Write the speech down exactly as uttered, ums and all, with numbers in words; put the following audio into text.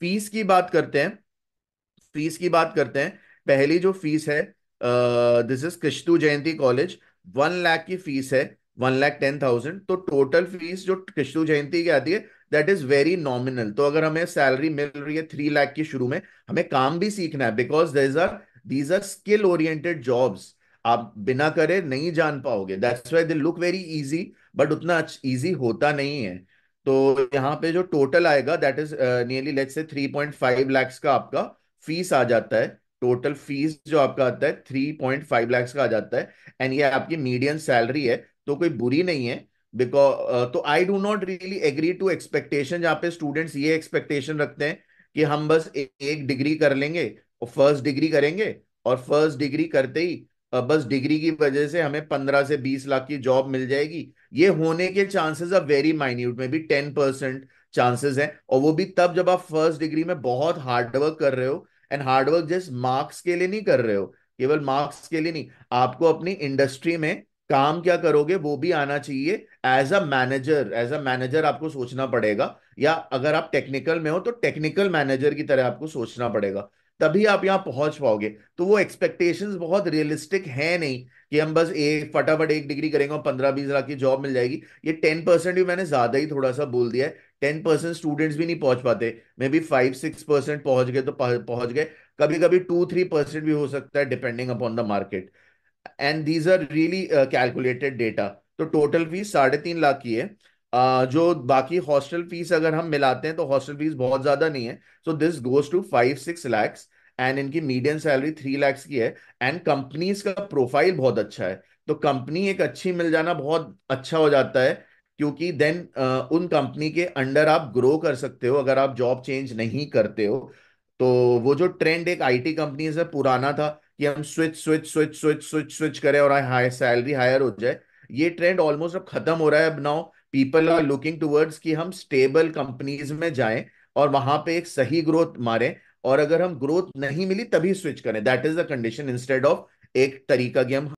Fees की बात करते हैं, फीस की बात करते हैं पहली जो फीस है, this is Kristu Jayanti College, one lakh की फीस है, वन लाख टेन थाउजेंड। तो टोटल फीस जो कृष्टु जयंती की आती है दैट इज वेरी नॉमिनल। तो अगर हमें सैलरी मिल रही है थ्री लाख की शुरू में, हमें काम भी सीखना है because these are these are skill oriented jobs, आप बिना करे नहीं जान पाओगे। That's why they look very easy, but उतना इजी होता नहीं है। तो यहाँ पे जो टोटल आएगा that is nearly let's say three point five lakhs का आपका फीस आ जाता है। टोटल फीस जो आपका आता है थ्री पॉइंट फाइव लैक्स का आ जाता है, एंड ये आपकी मीडियम सैलरी है तो कोई बुरी नहीं है। बिकॉज तो I do not really agree to expectation, जहाँ पे स्टूडेंट्स ये एक्सपेक्टेशन रखते हैं कि हम बस ए, एक डिग्री कर लेंगे और फर्स्ट डिग्री करेंगे और फर्स्ट डिग्री करते ही बस डिग्री की वजह से हमें पंद्रह से बीस लाख की जॉब मिल जाएगी। ये होने के चांसेस आर वेरी माइन्यूट, में भी टेन परसेंट चांसेस हैं, और वो भी तब जब आप फर्स्ट डिग्री में बहुत हार्डवर्क कर रहे हो। एंड हार्डवर्क जस्ट मार्क्स के लिए नहीं कर रहे हो, केवल मार्क्स के लिए नहीं, आपको अपनी इंडस्ट्री में काम क्या करोगे वो भी आना चाहिए। As a manager, as a manager आपको सोचना पड़ेगा, या अगर आप टेक्निकल में हो तो टेक्निकल मैनेजर की तरह आपको सोचना पड़ेगा, तभी आप यहाँ पहुंच पाओगे। तो वो एक्सपेक्टेशंस बहुत रियलिस्टिक है नहीं कि हम बस एक फटाफट एक डिग्री करेंगे और पंद्रह बीस लाख की जॉब मिल जाएगी। ये टेन परसेंट भी मैंने ज्यादा ही थोड़ा सा बोल दिया है, टेन परसेंट स्टूडेंट्स भी नहीं पहुंच पाते, maybe five six percent पहुंच गए तो पहुंच गए, कभी कभी टू थ्री परसेंट भी हो सकता है depending upon the market. And these are really calculated data. तो टोटल फीस साढ़े तीन लाख की है। Uh, जो बाकी हॉस्टल फीस अगर हम मिलाते हैं तो हॉस्टल फीस बहुत ज्यादा नहीं है, so this goes to five six lakhs. And इनकी मीडियम सैलरी थ्री लैक्स की है, एंड कंपनीज का प्रोफाइल बहुत अच्छा है। तो कंपनी एक अच्छी मिल जाना बहुत अच्छा हो जाता है, क्योंकि देन uh, उन कंपनी के अंडर आप ग्रो कर सकते हो अगर आप जॉब चेंज नहीं करते हो। तो वो जो ट्रेंड एक आई टी कंपनी से पुराना था कि हम switch switch switch switch switch switch करें और हाई सैलरी हायर हो जाए, ये ट्रेंड ऑलमोस्ट अब खत्म हो रहा है। अब now people are looking towards कि हम स्टेबल कंपनीज में जाएं और वहां पे एक सही ग्रोथ मारें, और अगर हम ग्रोथ नहीं मिली तभी स्विच करें। That is the condition, instead of एक तरीका कि हम